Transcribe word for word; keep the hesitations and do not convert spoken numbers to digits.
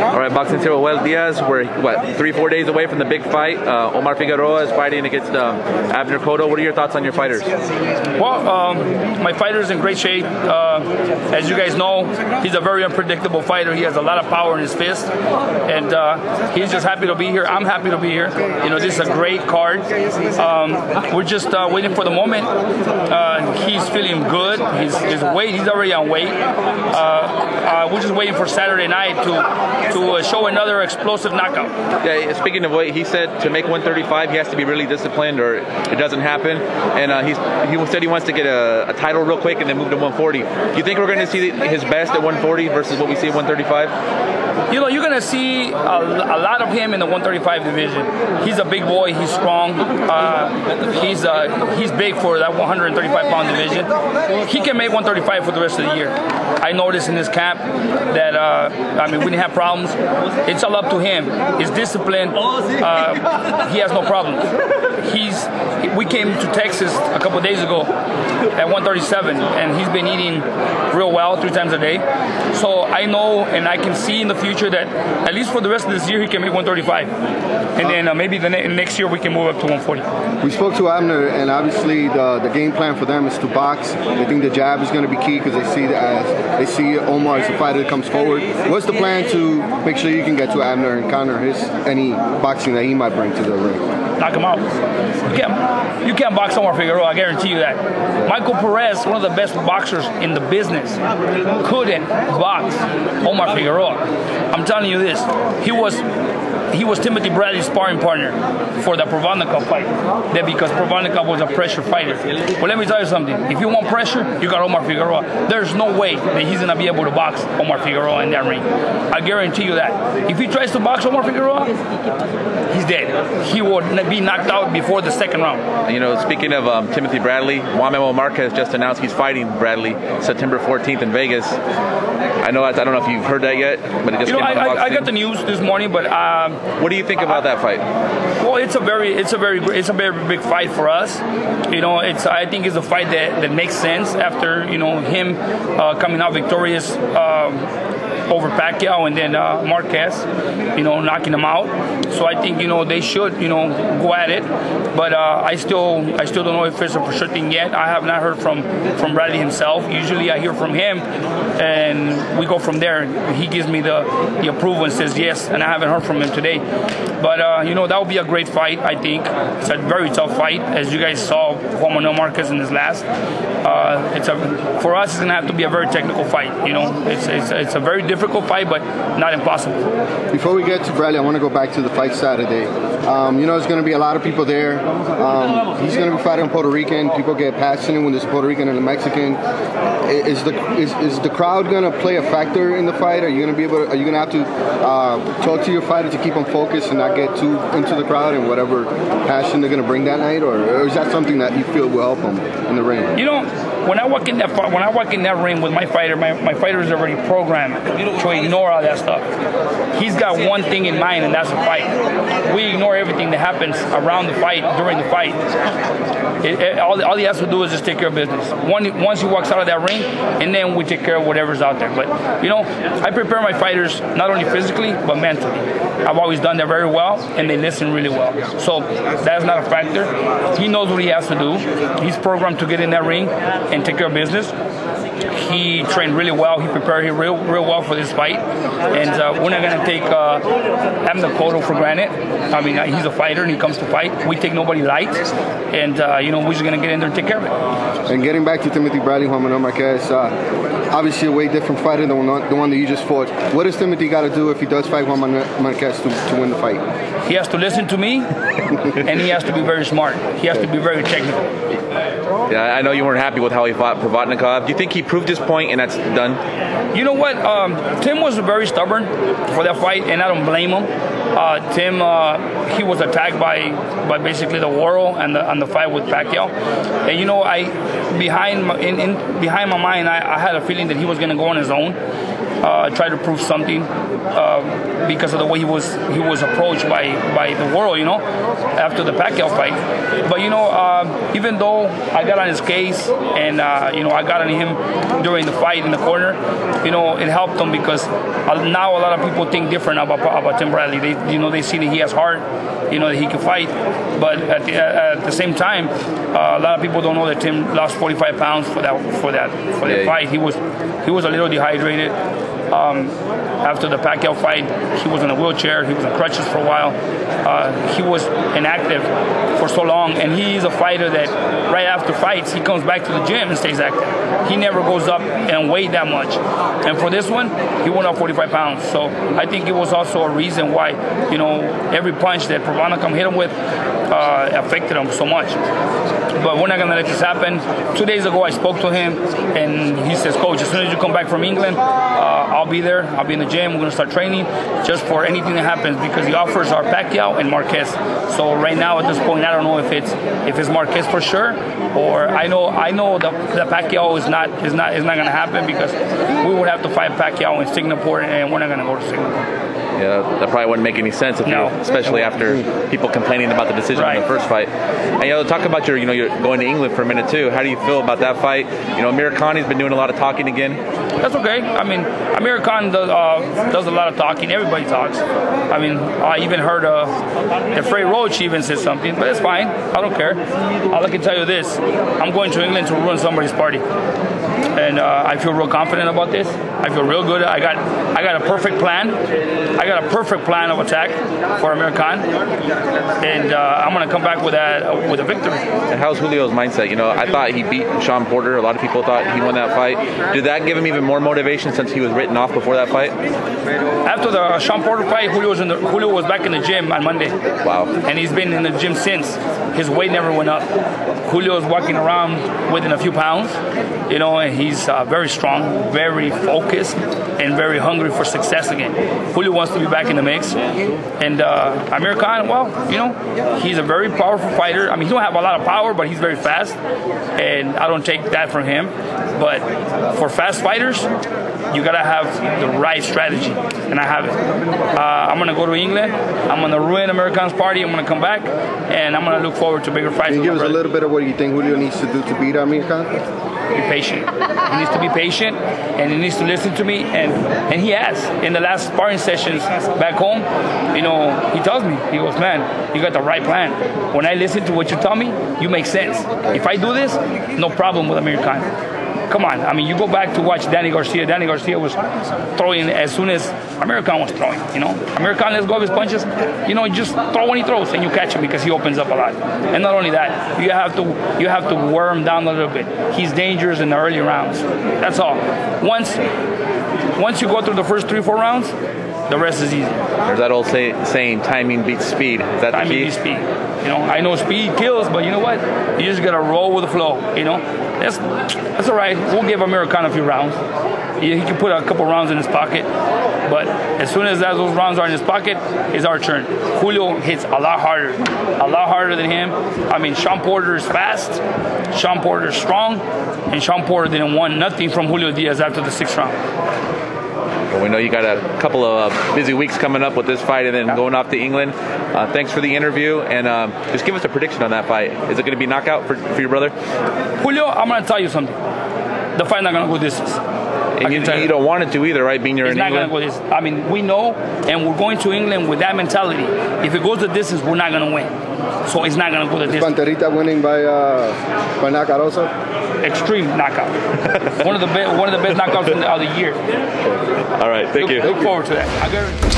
All right, boxing zero, Joel Diaz. We're, what, three, four days away from the big fight. Uh, Omar Figueroa is fighting against uh, Abner Cotto. What are your thoughts on your fighters? Well, um, my fighter's in great shape. Uh, as you guys know, he's a very unpredictable fighter. He has a lot of power in his fist, and uh, he's just happy to be here. I'm happy to be here. You know, this is a great card. Um, we're just uh, waiting for the moment. Uh, he's feeling good. He's, his weight, he's already on weight. Uh, uh, we're just waiting for Saturday night to to uh, show another explosive knockout. Yeah, speaking of weight, he said to make one thirty-five, he has to be really disciplined or it doesn't happen. And uh, he's, he said he wants to get a, a title real quick and then move to one forty. Do you think we're going to see his best at one forty versus what we see at one thirty-five? You know, you're going to see a, a lot of him in the one thirty-five division. He's a big boy. He's strong. Uh, he's uh, he's big for that one thirty-five pound division. He can make one thirty-five for the rest of the year. I noticed in his camp that, uh, I mean, we didn't have problems. It's all up to him. His discipline, uh, he has no problems. He's, we came to Texas a couple of days ago at one thirty-seven, and he's been eating real well three times a day. So I know and I can see in the future that at least for the rest of this year, he can make one thirty-five. And then uh, maybe the ne next year we can move up to one forty. We spoke to Abner, and obviously the, the game plan for them is to box. They think the jab is going to be key because they see that they see Omar as a fighter that comes forward. What's the plan to make sure you can get to Abner and counter his any boxing that he might bring to the ring? Knock him out. You can't, you can't box Omar Figueroa, I guarantee you that. Michael Perez, one of the best boxers in the business, couldn't box Omar Figueroa. I'm telling you this, he was he was Timothy Bradley's sparring partner for the Provodnikov fight. That because Provodnikov was a pressure fighter. Well, let me tell you something. If you want pressure, you got Omar Figueroa. There's no way that he's going to be able to box Omar Figueroa in that ring. I guarantee you that. If he tries to box Omar Figueroa, he's dead. He will be knocked out before the second round. You know, speaking of um, Timothy Bradley, Juan Manuel Marquez just announced he's fighting Bradley September fourteenth in Vegas. I know I don't know if you've heard that yet, but it just you know, came out. I, I got the news this morning, but um, what do you think about I, that fight? Well, it's a very, it's a very, it's a very big fight for us. You know, it's I think it's a fight that that makes sense after you know him uh, coming out victorious um, over Pacquiao and then uh, Marquez, you know, knocking him out. So I think you know they should you know go at it, but uh, I still I still don't know if it's a for sure thing yet. I have not heard from from Bradley himself. Usually I hear from him and we go from there. He gives me the, the approval and says yes, and I haven't heard from him today. But, uh, you know, that would be a great fight, I think. It's a very tough fight, as you guys saw Juan Manuel Marquez in his last. Uh, it's a, for us, it's going to have to be a very technical fight, you know. It's, it's, it's a very difficult fight, but not impossible. Before we get to Bradley, I want to go back to the fight Saturday. Um, you know, there's going to be a lot of people there. Um, he's going to be fighting Puerto Rican. People get passionate when there's Puerto Rican and a Mexican. Is the, is, is the crowd going to play a factor in the fight? Are you going to be able to, are you going to have to uh, talk to your fighter to keep them focused and not get too into the crowd and whatever passion they're going to bring that night? Or, or is that something that you feel will help them in the ring? You know, when I walk in that when I walk in that ring with my fighter, my, my fighter is already programmed to ignore all that stuff. He's got one thing in mind, and that's the fight. We ignore everything that happens around the fight, during the fight. It, it, all, all he has to do is just take care of business. One, once he walks out of that ring, and then we take care of whatever's out there. But, you know, I prepare my fighters not only physically, but mentally. I've always done that very well, and they listen really well. So that's not a factor. He knows what he has to do. He's programmed to get in that ring and take care of business. He trained really well. He prepared real, real well for this fight. And uh, we're not going to take uh, Abner Cotto for granted. I mean, he's a fighter and he comes to fight. We take nobody light. And, uh, you know, we're just going to get in there and take care of it. And getting back to Timothy Bradley, Juan Manuel Marquez, uh, obviously a way different fighter than the one that you just fought. What does Timothy got to do if he does fight Juan Manuel Marquez to, to win the fight? He has to listen to me and he has to be very smart. He has to be very technical. Yeah, I know you weren't happy with how he fought Provodnikov. Do you think he proved his point and that's done? You know what? Um, Tim was very stubborn for that fight, and I don't blame him. Uh, Tim, uh, he was attacked by, by basically the whirl and the, and the fight with Pacquiao. And you know, I behind my, in, in, behind my mind, I, I had a feeling that he was going to go on his own, uh, try to prove something. Uh, because of the way he was he was approached by by the world, you know, after the Pacquiao fight. But you know, uh, even though I got on his case and uh, you know, I got on him during the fight in the corner, you know, it helped him because now a lot of people think different about about Tim Bradley. They, you know, they see that he has heart, you know, that he can fight. But at the, at the same time, uh, a lot of people don't know that Tim lost forty-five pounds for that for that for yeah, that fight. He was he was a little dehydrated. Um, after the Pacquiao fight, he was in a wheelchair. He was on crutches for a while. Uh, he was inactive for so long, and he is a fighter that right after fights, he comes back to the gym and stays active. He never goes up and weight that much. And for this one, he went up forty-five pounds. So I think it was also a reason why, you know, every punch that Provodnikov hit him with uh, affected him so much. But we're not going to let this happen. Two days ago, I spoke to him, and he says, Coach, as soon as you come back from England, uh, I'll be there. I'll be in the gym. We're going to start training just for anything that happens, because the offers are Pacquiao and Marquez. So right now, at this point, I don't know if it's if it's Marquez for sure, or I know I know the, the Pacquiao is not is not is not going to happen, because we would have to fight Pacquiao in Singapore, and we're not going to go to Singapore. Yeah, that probably wouldn't make any sense, if no. you, especially after people complaining about the decision right. in the first fight. And, you know, talk about your, you know, you're going to England for a minute, too. How do you feel about that fight? You know, Amir Khan has been doing a lot of talking again. That's okay. I mean, Amir Khan does, uh, does a lot of talking. Everybody talks. I mean, I even heard uh, Fred Roach even said something, but it's fine. I don't care. All I can tell you this. I'm going to England to ruin somebody's party. And uh, I feel real confident about this. I feel real good. I got I got a perfect plan. I got a perfect plan of attack for Amir Khan, and uh, I'm gonna come back with that uh, with a victory. And how's Julio's mindset? You know, I thought he beat Sean Porter. A lot of people thought he won that fight. Did that give him even more motivation since he was written off before that fight? After the uh, Sean Porter fight, Julio was in the, Julio was back in the gym on Monday. Wow. And he's been in the gym since. His weight never went up. Julio's walking around within a few pounds, you know, and he's uh, very strong, very focused, and very hungry for success again. Julio wants to be back in the mix. And uh, Amir Khan, well, you know, he's a very powerful fighter. I mean, he don't have a lot of power, but he's very fast, and I don't take that from him. But for fast fighters, you gotta have the right strategy, and I have it. Uh, I'm gonna go to England. I'm gonna ruin Amir Khan's party. I'm gonna come back, and I'm gonna look forward to bigger fights. Can you give us a little bit of what you think Julio needs to do to beat Amir Khan? Be patient. He needs to be patient, and he needs to listen to me, and and he has. In the last sparring sessions back home, you know, he tells me, he goes, man, you got the right plan. When I listen to what you tell me, you make sense. If I do this, no problem with Amir Khan. Come on. I mean, you go back to watch Danny Garcia. Danny Garcia was throwing as soon as Amir Khan was throwing, you know. Amir Khan lets go of his punches. You know, just throw when he throws, and you catch him because he opens up a lot. And not only that, you have to you have to wear him down a little bit. He's dangerous in the early rounds. That's all. Once, once you go through the first three, four rounds, the rest is easy. There's that old say, saying, timing beats speed. Is that timing beats speed. You know, I know speed kills, but you know what? You just got to roll with the flow, you know. That's, that's all right. We'll give Amir Khan a few rounds. He, he can put a couple rounds in his pocket. But as soon as that, those rounds are in his pocket, it's our turn. Julio hits a lot harder, a lot harder than him. I mean, Sean Porter is fast, Sean Porter is strong, and Sean Porter didn't want nothing from Julio Diaz after the sixth round. We know you got a couple of uh, busy weeks coming up with this fight and then yeah. going off to England. Uh, thanks for the interview, and um, just give us a prediction on that fight. Is it going to be knockout for, for your brother? Julio, I'm going to tell you something. The fight's not going to go this. And you, you don't want it to either, right? Being you're in England. It's not going to go this. I mean, we know, and we're going to England with that mentality. If it goes the distance, we're not going to win. So it's not going to go the distance. Is Panterita winning by uh, by knockout also? Extreme knockout. one of the be- one of the best knockouts of the year. All right, thank look, you. Look forward to that. I got it.